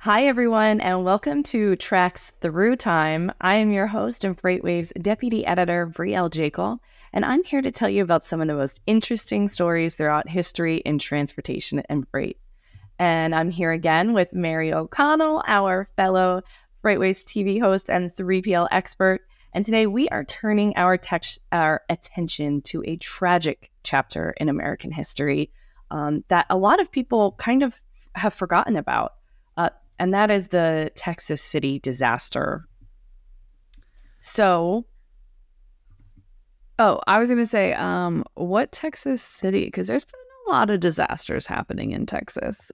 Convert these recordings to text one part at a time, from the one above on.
Hi, everyone, and welcome to Tracks Through Time. I am your host and FreightWaves Deputy Editor, Brielle Jekyll, and I'm here to tell you about some of the most interesting stories throughout history in transportation and freight. And I'm here again with Mary O'Connell, our fellow FreightWaves TV host and 3PL expert. And today we are turning our attention to a tragic chapter in American history that a lot of people kind of have forgotten about. And that is the Texas City disaster. So, I was going to say, what Texas City? Because there's been a lot of disasters happening in Texas.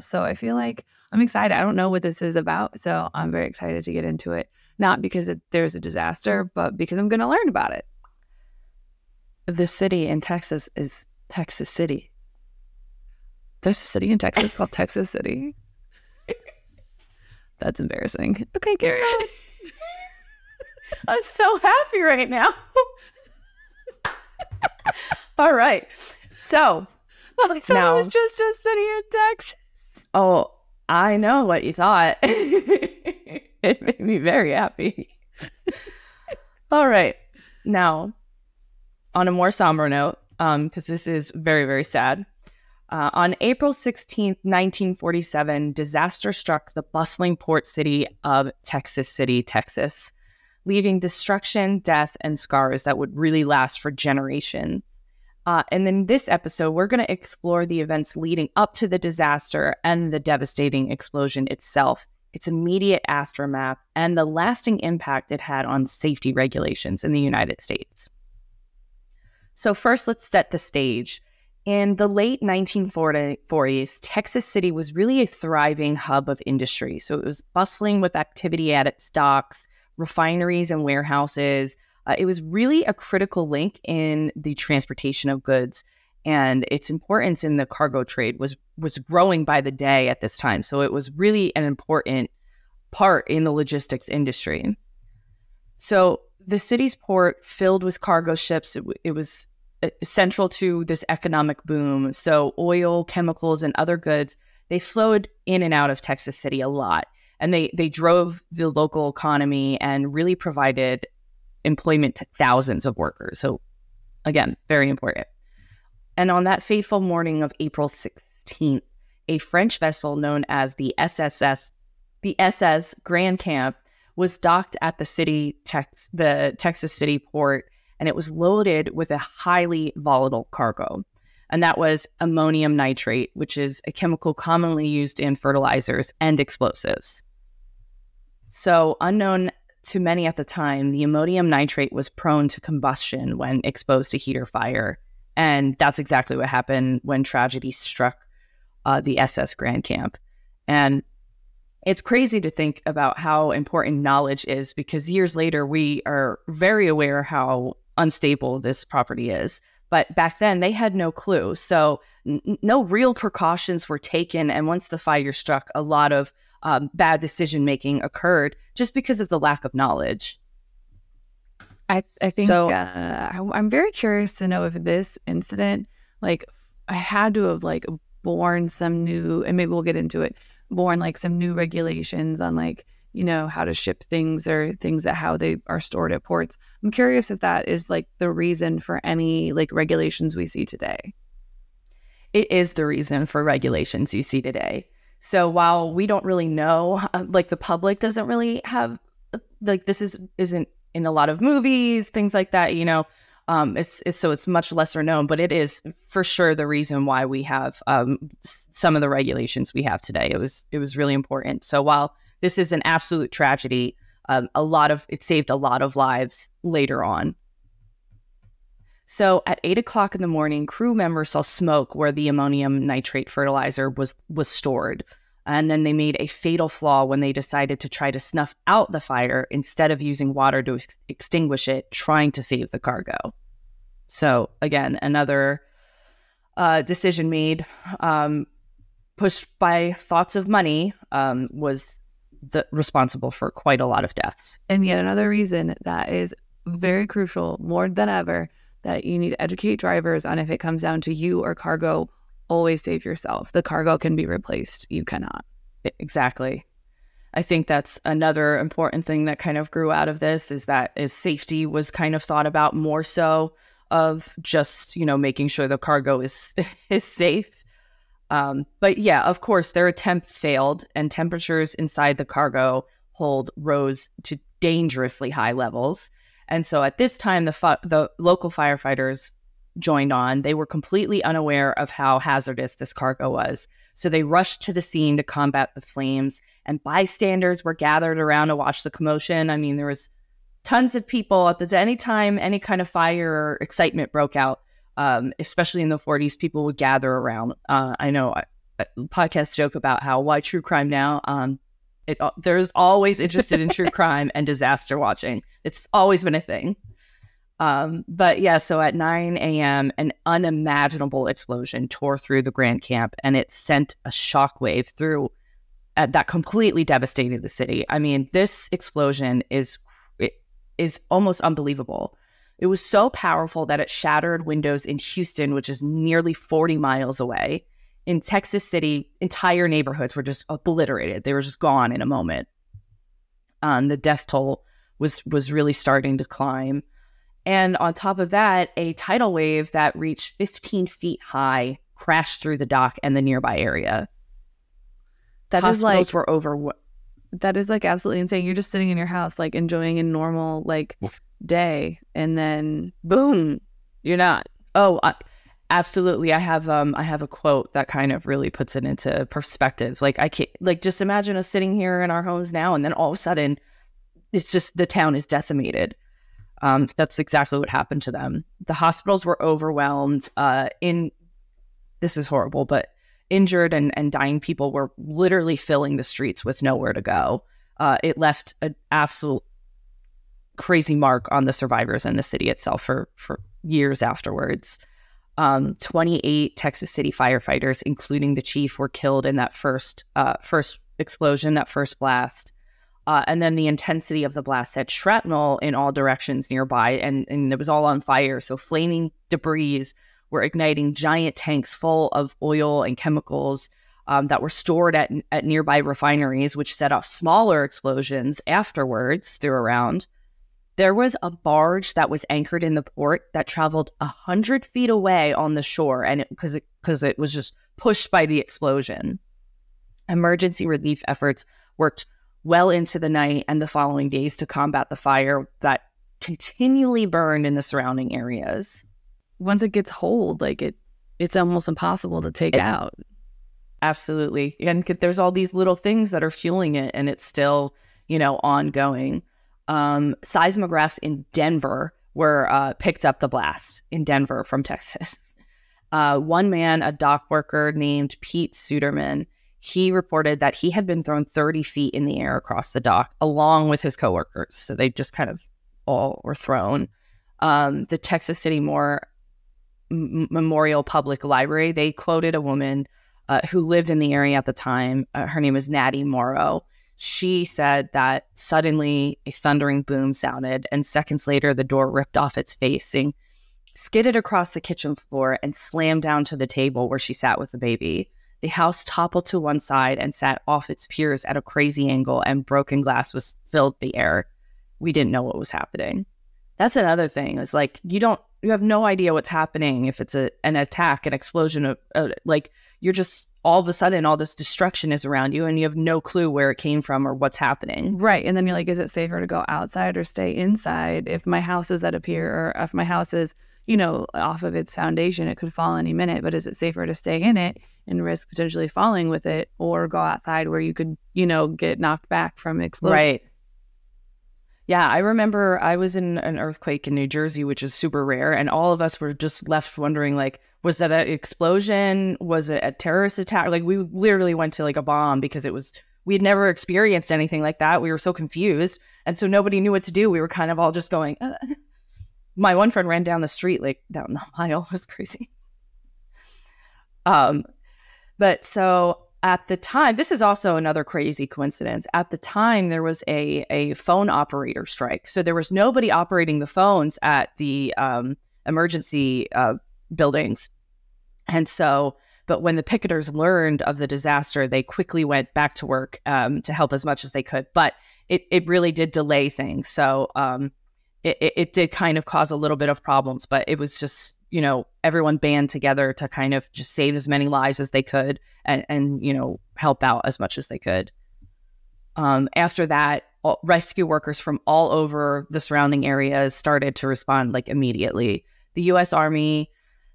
So I feel like I'm excited. I don't know what this is about, so I'm very excited to get into it. Not because there's a disaster, but because I'm going to learn about it. The city in Texas is Texas City. There's a city in Texas called Texas City. That's embarrassing. Okay, carry on. I'm so happy right now. All right. So, I thought it was just a city in Texas. Oh, I know what you thought. It made me very happy. All right. Now, on a more somber note, because this is very, very sad. On April 16th, 1947, disaster struck the bustling port city of Texas City, Texas, leaving destruction, death, and scars that would really last for generations. And in this episode, we're going to explore the events leading up to the disaster and the devastating explosion itself, its immediate aftermath, and the lasting impact it had on safety regulations in the United States. So first, let's set the stage. In the late 1940s, Texas City was really a thriving hub of industry. So it was bustling with activity at its docks, refineries, and warehouses. It was really a critical link in the transportation of goods, and its importance in the cargo trade was growing by the day at this time. So it was really an important part in the logistics industry. So the city's port filled with cargo ships, it was central to this economic boom. So oil, chemicals, and other goods, they flowed in and out of Texas City a lot. And they drove the local economy and really provided employment to thousands of workers. So again, very important. And on that fateful morning of April 16th, a French vessel known as the SS Grandcamp was docked at the city, the Texas City port, and it was loaded with a highly volatile cargo. And that was ammonium nitrate, which is a chemical commonly used in fertilizers and explosives. So unknown to many at the time, the ammonium nitrate was prone to combustion when exposed to heat or fire. And that's exactly what happened when tragedy struck the SS Grandcamp. And it's crazy to think about how important knowledge is, because years later, we are very aware how unstable this property is. But back then, they had no clue. So no real precautions were taken. And once the fire struck, a lot of bad decision-making occurred just because of the lack of knowledge. I think so. I'm very curious to know if this incident, like, I had to have, like, born some new, and maybe we'll get into it, born like some new regulations on, like, you know, how to ship things or things that how they are stored at ports. I'm curious if that is, like, the reason for any, like, regulations we see today. It is the reason for regulations you see today. So while we don't really know, like, the public doesn't really have, like, this isn't in a lot of movies, things like that, you know, so it's much lesser known, but it is for sure the reason why we have some of the regulations we have today. It was really important. So while this is an absolute tragedy, it saved a lot of lives later on. So at 8 o'clock in the morning, crew members saw smoke where the ammonium nitrate fertilizer was stored, and then they made a fatal flaw when they decided to try to snuff out the fire instead of using water to extinguish it, trying to save the cargo. So again, another decision made pushed by thoughts of money, was responsible for quite a lot of deaths. And yet another reason that is very crucial, more than ever, that you need to educate drivers on if it comes down to you or cargo, always save yourself. The cargo can be replaced. You cannot. Exactly. I think that's another important thing that kind of grew out of this, is that safety was kind of thought about more so of just, you know, making sure the cargo is safe. But yeah, of course, their attempt failed, and temperatures inside the cargo hold rose to dangerously high levels. And so at this time, the local firefighters joined on. They were completely unaware of how hazardous this cargo was. So they rushed to the scene to combat the flames, and bystanders were gathered around to watch the commotion. I mean, there was tons of people at any time any kind of fire or excitement broke out, especially in the 40s, people would gather around. I know podcasts joke about how, why true crime now? There's always interested in true crime and disaster watching. It's always been a thing. But yeah, so at 9 a.m., an unimaginable explosion tore through the Grand Camp, and it sent a shockwave through that completely devastated the city. I mean, this explosion is almost unbelievable. It was so powerful that it shattered windows in Houston, which is nearly 40 miles away. In Texas City, entire neighborhoods were just obliterated. They were just gone in a moment. The death toll was really starting to climb. And on top of that, a tidal wave that reached 15 feet high crashed through the dock and the nearby area. Hospitals were overwhelmed. That is like absolutely insane. You're just sitting in your house, like enjoying a normal day, and then boom, you're not. Oh, absolutely. I have a quote that kind of really puts it into perspective. Like, I can't, like, just imagine us sitting here in our homes now, and then all of a sudden, it's just the town is decimated. That's exactly what happened to them. The hospitals were overwhelmed. This is horrible, but injured and dying people were literally filling the streets with nowhere to go. It left an absolute crazy mark on the survivors and the city itself for years afterwards. 28 Texas City firefighters, including the chief, were killed in that first explosion, that first blast. And then the intensity of the blast sent shrapnel in all directions nearby, and it was all on fire. So flaming debris were igniting giant tanks full of oil and chemicals that were stored at nearby refineries, which set off smaller explosions afterwards through around. There was a barge that was anchored in the port that traveled 100 feet away on the shore, and because it was just pushed by the explosion. Emergency relief efforts worked well into the night and the following days to combat the fire that continually burned in the surrounding areas. Once it gets hold, like, it's almost impossible to take out. Absolutely. And there's all these little things that are fueling it, and it's still, you know, ongoing. Seismographs in Denver were picked up the blast in Denver from Texas. One man, a dock worker named Pete Suderman, he reported that he had been thrown 30 feet in the air across the dock, along with his coworkers. So they just kind of all were thrown. The Texas City Memorial Public Library, they quoted a woman who lived in the area at the time. Her name is Natty Morrow. She said that suddenly a thundering boom sounded, and seconds later, the door ripped off its facing, skidded across the kitchen floor, and slammed down to the table where she sat with the baby. The house toppled to one side and sat off its piers at a crazy angle, and broken glass filled the air. We didn't know what was happening. That's another thing. It's like, you have no idea what's happening. If it's an attack, an explosion, like, you're just, all of a sudden, all this destruction is around you, and you have no clue where it came from or what's happening. Right. And then you're like, is it safer to go outside or stay inside? If my house is at a pier, or if my house is, you know, off of its foundation, it could fall any minute, but is it safer to stay in it and risk potentially falling with it, or go outside where you could, you know, get knocked back from explosions? Right. Yeah, I remember I was in an earthquake in New Jersey, which is super rare, and all of us were just left wondering, like, was that an explosion? Was it a terrorist attack? Like, we literally went to, like, a bomb, because we had never experienced anything like that. We were so confused, and so nobody knew what to do. We were kind of all just going, My one friend ran down the street, like, down the mile. It was crazy. But so At the time, this is also another crazy coincidence. At the time, there was a phone operator strike. So there was nobody operating the phones at the emergency buildings. And so, but when the picketers learned of the disaster, they quickly went back to work to help as much as they could. But it really did delay things. So it did kind of cause a little bit of problems, but it was just, you know, everyone band together to kind of just save as many lives as they could and you know, help out as much as they could. After that, rescue workers from all over the surrounding areas started to respond like immediately. The U.S. Army,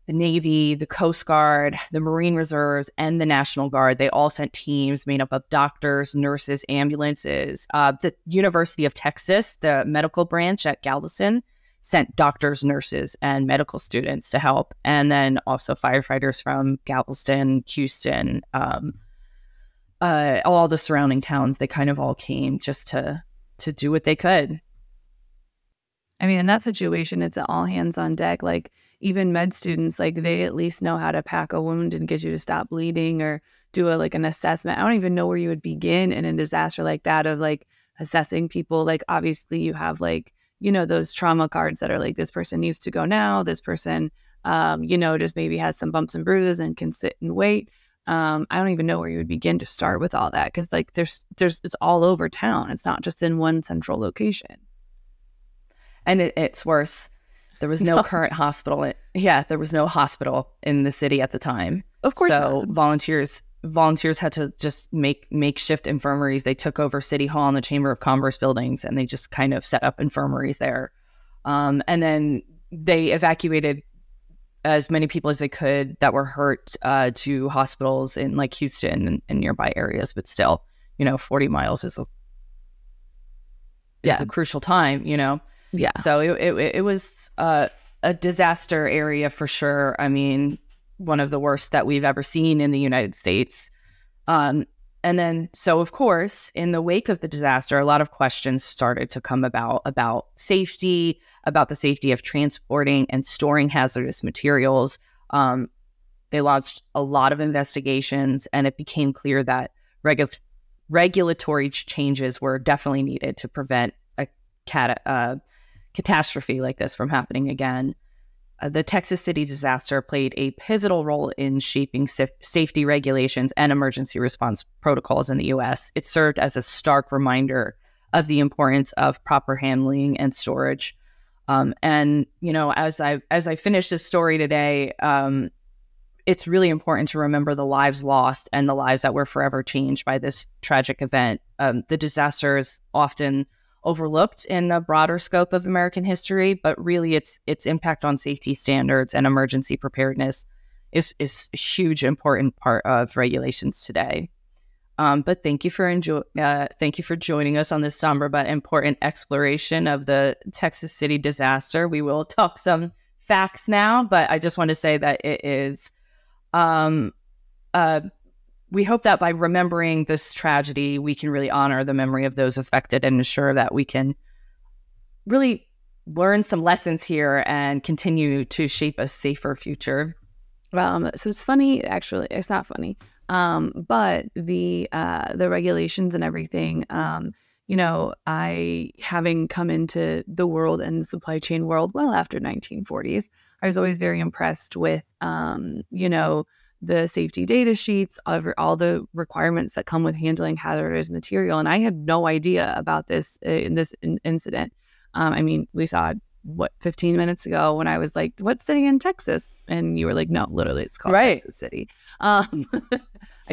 the Navy, the Coast Guard, the Marine Reserves, and the National Guard, they all sent teams made up of doctors, nurses, ambulances. The University of Texas, the medical branch at Galveston, sent doctors, nurses, and medical students to help. And then also firefighters from Galveston, Houston, all the surrounding towns. They kind of all came just to do what they could. I mean, in that situation, it's an all hands on deck. Like, even med students, like, they at least know how to pack a wound and get you to stop bleeding or do an assessment. I don't even know where you would begin in a disaster like that of, like, assessing people. Like, obviously you have, like, you know, those trauma cards that are like, this person needs to go now. This person, you know, just maybe has some bumps and bruises and can sit and wait. I don't even know where you would begin to start with all that, because like there's it's all over town. It's not just in one central location. And it's worse. There was no current hospital. There was no hospital in the city at the time. Of course. So volunteers had to just make makeshift infirmaries. They took over City Hall and the Chamber of Commerce buildings, and they just kind of set up infirmaries there. And then they evacuated as many people as they could that were hurt to hospitals in like Houston and nearby areas. But still, you know, 40 miles is a crucial time, you know? Yeah. So it was a disaster area for sure. I mean, one of the worst that we've ever seen in the United States. And then, so of course, in the wake of the disaster, a lot of questions started to come about safety, about the safety of transporting and storing hazardous materials. They launched a lot of investigations, and it became clear that regulatory changes were definitely needed to prevent a catastrophe like this from happening again. The Texas City disaster played a pivotal role in shaping safety regulations and emergency response protocols in the U.S. It served as a stark reminder of the importance of proper handling and storage. And, you know, as I finish this story today, it's really important to remember the lives lost and the lives that were forever changed by this tragic event. The disaster is often overlooked in the broader scope of American history, but really its impact on safety standards and emergency preparedness is a huge important part of regulations today. But thank you for joining us on this somber but important exploration of the Texas City disaster. We will talk some facts now, but I just want to say that it is we hope that by remembering this tragedy, we can really honor the memory of those affected and ensure that we can really learn some lessons here and continue to shape a safer future. So it's funny, actually, it's not funny, but the regulations and everything, you know, I, having come into the world and the supply chain world well after 1940s, I was always very impressed with, you know, the safety data sheets, all the requirements that come with handling hazardous material. And I had no idea about this in this incident. I mean, we saw 15 minutes ago when I was like, what city in Texas? And you were like, no, literally it's called Texas City. I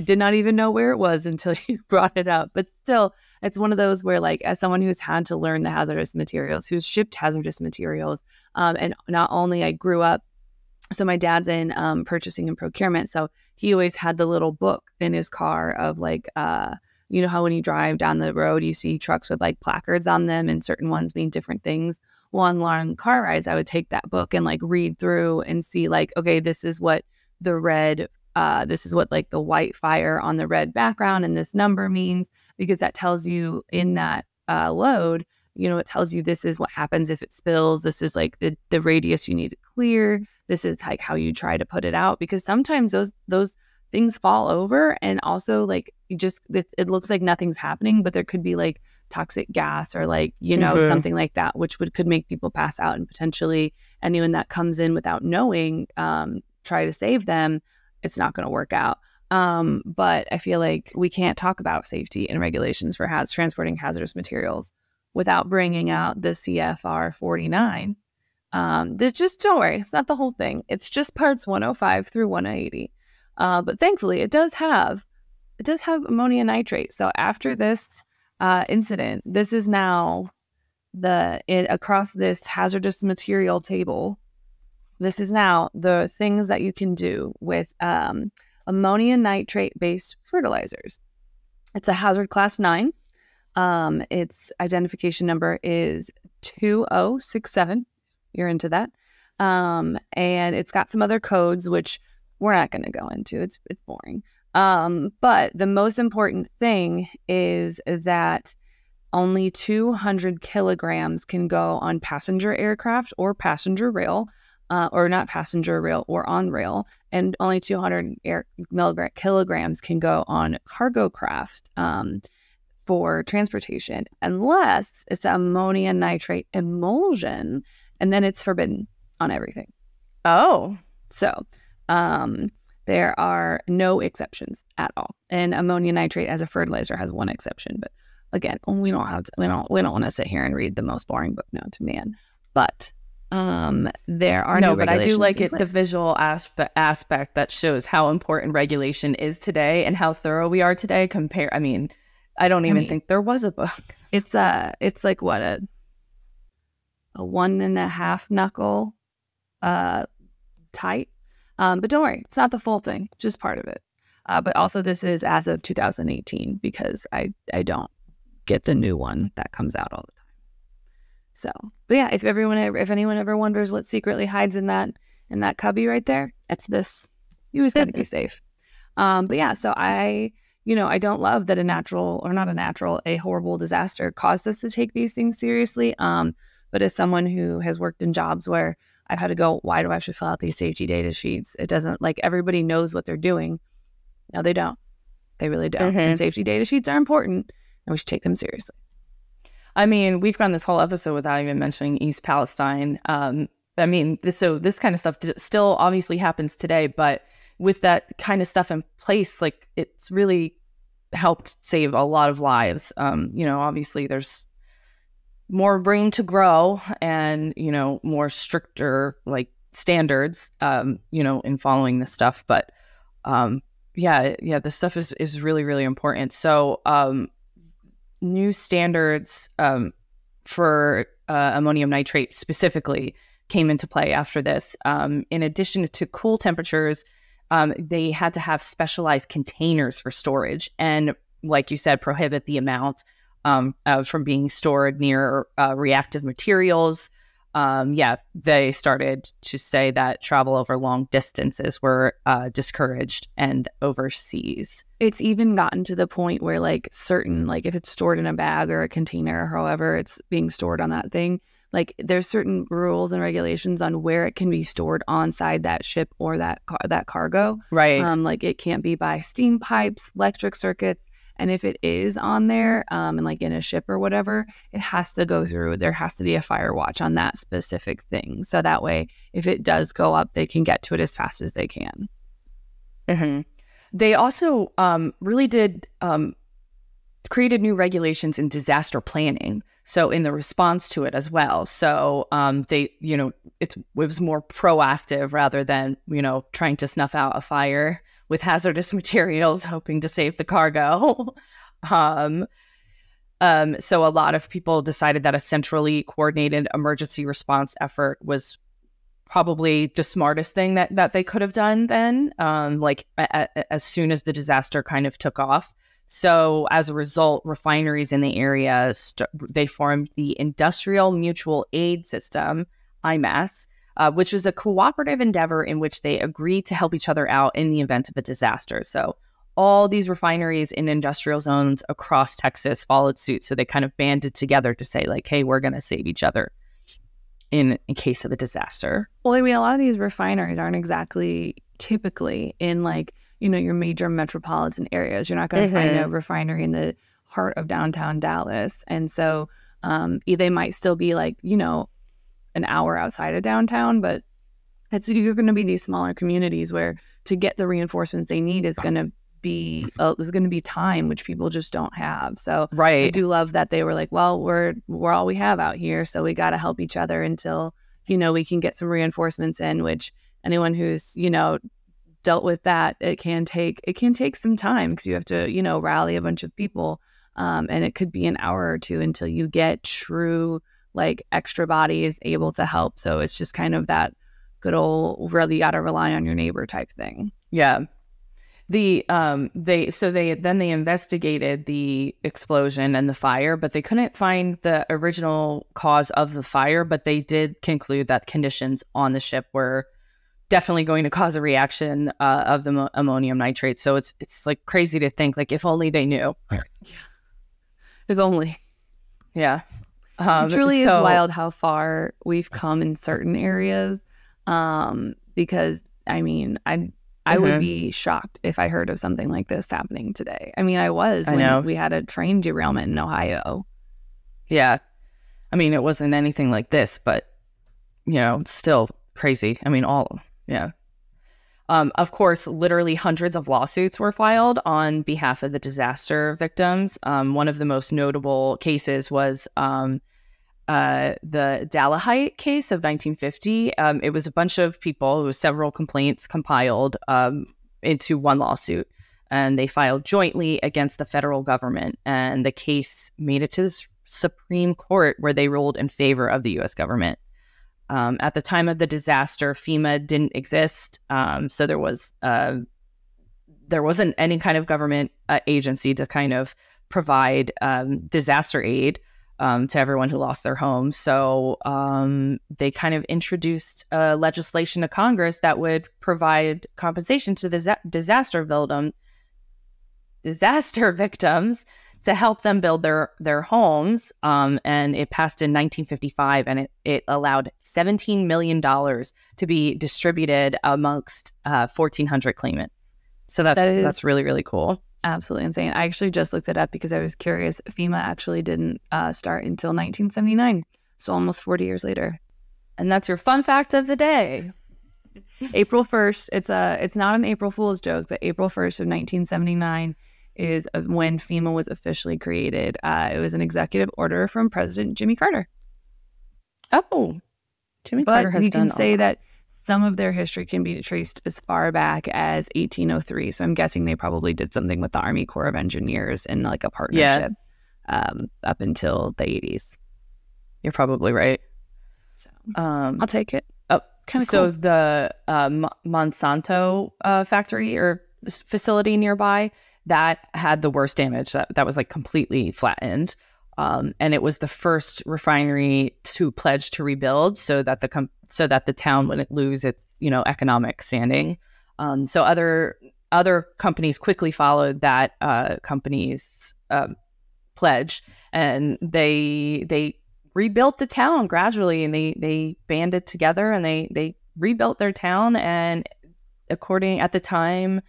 did not even know where it was until you brought it up. But still, it's one of those where, like, as someone who's had to learn the hazardous materials, who's shipped hazardous materials, and not only I grew up, so my dad's in purchasing and procurement. So he always had the little book in his car of like, you know how when you drive down the road, you see trucks with like placards on them and certain ones mean different things. Well, on long car rides, I would take that book and like read through and see like, okay, this is what the red, this is what like the white fire on the red background and this number means, because that tells you in that load, you know, it tells you this is what happens if it spills. This is like the radius you need to clear. This is like how you try to put it out, because sometimes those things fall over, and also like it looks like nothing's happening, but there could be like toxic gas or like, you know, something like that, which could make people pass out, and potentially anyone that comes in without knowing, try to save them, it's not going to work out. But I feel like we can't talk about safety and regulations for transporting hazardous materials without bringing out the CFR 49. There's just, don't worry, it's not the whole thing. It's just parts 105 through 180. But thankfully it does have ammonia nitrate. So after this incident, this is now across this hazardous material table, this is now the things that you can do with ammonia nitrate-based fertilizers. It's a hazard class 9. Its identification number is 2067. You're into that. And it's got some other codes, which we're not going to go into. It's boring. But the most important thing is that only 200 kilograms can go on passenger aircraft or passenger rail, on rail, and only 200 kilograms can go on cargo craft for transportation, unless it's ammonia nitrate emulsion, and then it's forbidden on everything. Oh. So there are no exceptions at all. And ammonia nitrate as a fertilizer has one exception, but again, we don't want to sit here and read the most boring book known to man. But there are no, but I do like it, the visual aspect that shows how important regulation is today and how thorough we are today. I mean, I don't even think there was a book. It's like what, a 1.5 knuckle tight. But don't worry, it's not the full thing, just part of it. But also this is as of 2018, because I don't get the new one that comes out all the time. So, but yeah, if anyone ever wonders what secretly hides in that cubby right there, it's this. You always gotta be safe. But yeah, so I don't love that a horrible disaster caused us to take these things seriously. But as someone who has worked in jobs where I've had to go, why do I have to fill out these safety data sheets? It doesn't, like, everybody knows what they're doing. No, they don't. They really don't. And safety data sheets are important, and we should take them seriously. I mean, we've gone this whole episode without even mentioning East Palestine. I mean, so this kind of stuff still obviously happens today, but with that kind of stuff in place, like, it's really helped save a lot of lives. You know, obviously there's more room to grow and, you know, more stricter, like, standards, you know, in following this stuff. But yeah, this stuff is really, really important. So, new standards for ammonium nitrate specifically came into play after this. In addition to cool temperatures, they had to have specialized containers for storage and, like you said, prohibit the amount from being stored near reactive materials. Yeah, they started to say that travel over long distances were discouraged, and overseas. It's even gotten to the point where, like, certain, like, if it's stored in a bag or a container or however it's being stored on that thing, like, there's certain rules and regulations on where it can be stored onside that ship or that cargo. Right. Like, it can't be by steam pipes, electric circuits. And if it is on there, and like in a ship or whatever, it has to go through. There has to be a fire watch on that specific thing, so that way, if it does go up, they can get to it as fast as they can. Mm-hmm. They also really did created new regulations in disaster planning, so in the response to it as well. So they, you know, it was more proactive rather than, you know, trying to snuff out a fire with hazardous materials, hoping to save the cargo. So a lot of people decided that a centrally coordinated emergency response effort was probably the smartest thing that they could have done then, like as soon as the disaster kind of took off. So as a result, refineries in the area, they formed the Industrial Mutual Aid System, IMAS, which was a cooperative endeavor in which they agreed to help each other out in the event of a disaster. So all these refineries in industrial zones across Texas followed suit. So they kind of banded together to say, like, hey, we're going to save each other in case of a disaster. Well, I mean, a lot of these refineries aren't exactly typically in, like, you know, your major metropolitan areas. You're not going to find a refinery in the heart of downtown Dallas. And so they might still be like, you know, an hour outside of downtown, but it's, you're going to be these smaller communities where to get the reinforcements they need is going to be time, which people just don't have. So I do love that they were like, well, we're all we have out here, so we got to help each other until, you know, we can get some reinforcements in, which anyone who's, you know, dealt with that, it can take some time, because you have to, you know, rally a bunch of people, and it could be an hour or two until you get true like extra bodies able to help. So it's just kind of that good old really gotta rely on your neighbor type thing. Yeah. They investigated the explosion and the fire, but they couldn't find the original cause of the fire, but they did conclude that conditions on the ship were definitely going to cause a reaction of the ammonium nitrate. So it's like crazy to think, like, if only they knew. Yeah. If only. Yeah. It truly is wild how far we've come in certain areas, because I mean, I would be shocked if I heard of something like this happening today. I mean, I was when we had a train derailment in Ohio. Yeah. I mean, it wasn't anything like this, but, you know, it's still crazy. I mean, of course, literally hundreds of lawsuits were filed on behalf of the disaster victims. One of the most notable cases was the Dalehite case of 1950. It was a bunch of people, it was several complaints compiled into one lawsuit, and they filed jointly against the federal government. And the case made it to the Supreme Court, where they ruled in favor of the U.S. government. At the time of the disaster, FEMA didn't exist, so there wasn't any kind of government agency to kind of provide disaster aid to everyone who lost their home. So they kind of introduced legislation to Congress that would provide compensation to the disaster victims to help them build their homes, and it passed in 1955, and it allowed $17 million to be distributed amongst 1,400 claimants. So that's really, really cool. Absolutely insane. I actually just looked it up because I was curious. FEMA actually didn't start until 1979, so almost 40 years later. And that's your fun fact of the day. April 1st, it's not an April Fool's joke, but April 1st of 1979 is when FEMA was officially created. It was an executive order from President Jimmy Carter. Oh, Jimmy Carter has done all that. But you can say that some of their history can be traced as far back as 1803. So I'm guessing they probably did something with the Army Corps of Engineers in like a partnership up until the 80s. You're probably right. So I'll take it. Oh, kind of cool. So the Monsanto factory or facility nearby, that had the worst damage. That was like completely flattened. And it was the first refinery to pledge to rebuild so that the town wouldn't lose its, you know, economic standing. So other companies quickly followed that company's pledge, and they rebuilt the town gradually, and they banded together and they rebuilt their town. And according at the time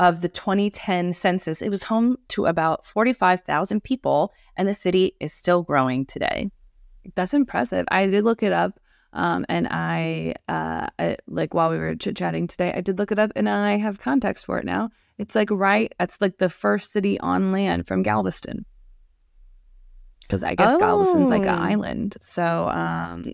of the 2010 census, it was home to about 45,000 people, and the city is still growing today. That's impressive. I did look it up, and I like while we were chit-chatting today, I did look it up, and I have context for it now. It's like that's like the first city on land from Galveston, because I guess Galveston's like an island. So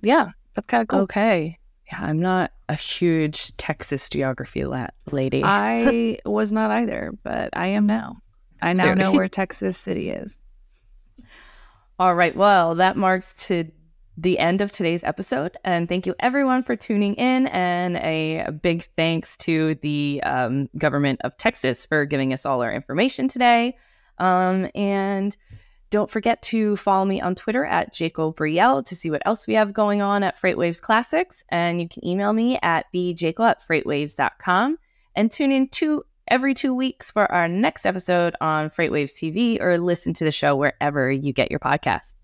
yeah, that's kind of cool. Okay. Yeah, I'm not a huge Texas geography lady. I was not either, but I am now. I now know where Texas City is. All right. Well, that marks to the end of today's episode. And thank you, everyone, for tuning in. And a big thanks to the government of Texas for giving us all our information today. And don't forget to follow me on Twitter at @JacobBrielle to see what else we have going on at FreightWaves Classics. And you can email me at bjacob@freightwaves.com. And tune in every 2 weeks for our next episode on FreightWaves TV, or listen to the show wherever you get your podcasts.